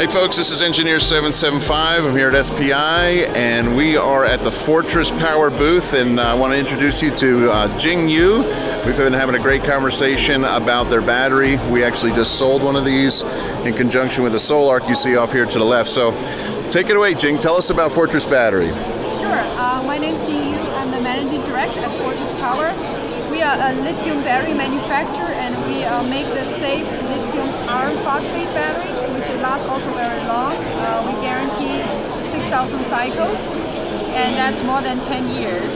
Hey folks, this is Engineer 775. I'm here at SPI and we are at the Fortress Power booth, and I want to introduce you to Jing Yu. We've been having a great conversation about their battery. We actually just sold one of these in conjunction with the Sol-Ark you see off here to the left. So take it away, Jing. Tell us about Fortress Battery. Sure. My name is Jing Yu. I'm the Managing Director at Fortress Power. We are a lithium battery manufacturer, and we make the safe lithium iron phosphate battery, which lasts also very long. We guarantee 6,000 cycles, and that's more than 10 years.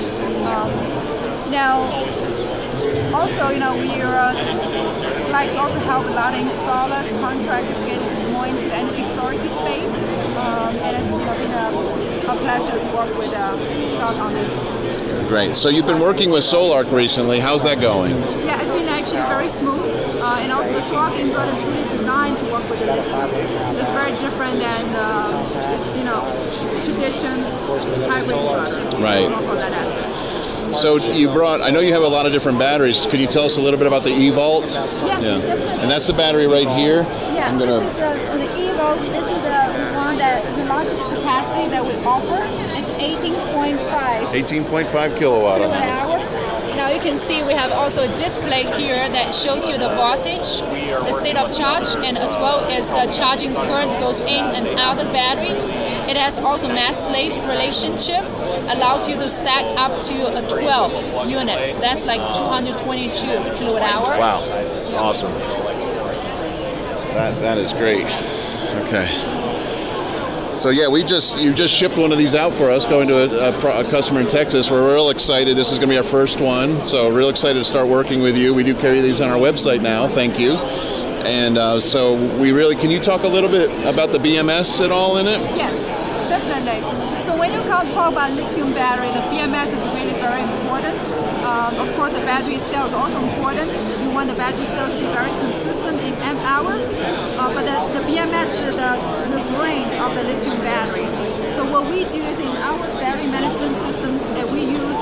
Now, also, you know, we are like also help a lot of installers, contractors get more into the energy storage space, and it's been a pleasure to work with Scott on this. Great. So you've been working with Sol-Ark recently. How's that going? Yeah, it's been actually very smooth. And also the Sol-Ark inverter is really designed to work with the lithium. It's very different than, you know, traditional hybrid inverter. Right. So you brought, I know you have a lot of different batteries. Can you tell us a little bit about the E-vault? Yeah, yeah. And that's the battery right here. Yeah, I'm gonna... this is the E-vault. This is the one that the largest capacity that we offer. It's 18.5. 18.5 kilowatt hour. Now you can see we have also a display here that shows you the voltage, the state of charge, and as well as the charging current goes in and out of the battery. It has also mass-slave relationship, allows you to stack up to 12 units. That's like 222 kilowatt hour. Wow, that's awesome. That is great. Okay. So yeah, you just shipped one of these out for us, going to a customer in Texas. We're real excited. This is going to be our first one, so real excited to start working with you. We do carry these on our website now. Thank you. And so we really, can you talk a little bit about the BMS at all in it? Yes, definitely. So when you talk about lithium battery, the BMS is really very important. Of course, the battery cell is also important. You want the battery cell to be very consistent in amp-hour, but the BMS is the brain of the lithium battery. So what we do is in our battery management systems, we use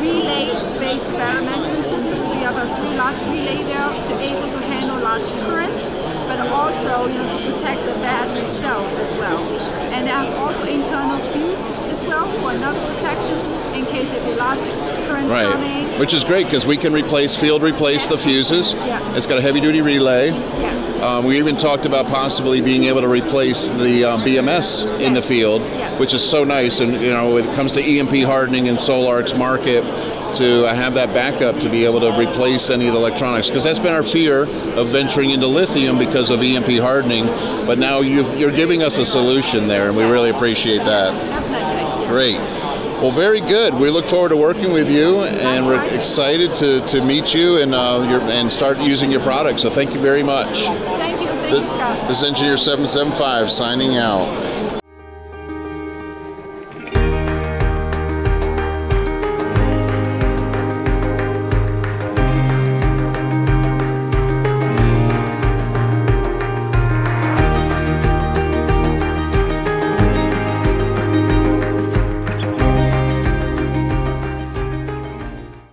relay-based battery management systems. We have a three large relay there to able to handle large current, but also, you know, to protect the battery cell as well. And there's also internal fuse as well for another protection in case of a large current coming. Which is great because we can field replace the fuses. Yeah. It's got a heavy-duty relay. Yes. We even talked about possibly being able to replace the BMS in the field, which is so nice. And you know, when it comes to EMP hardening and Sol-Ark's market, to have that backup to be able to replace any of the electronics, because that's been our fear of venturing into lithium because of EMP hardening. But now you're giving us a solution there, and we really appreciate that. Great. Well, very good. We look forward to working with you, and we're excited to meet you and start using your product. So thank you very much. Thank you, Scott. This is Engineer 775 signing out.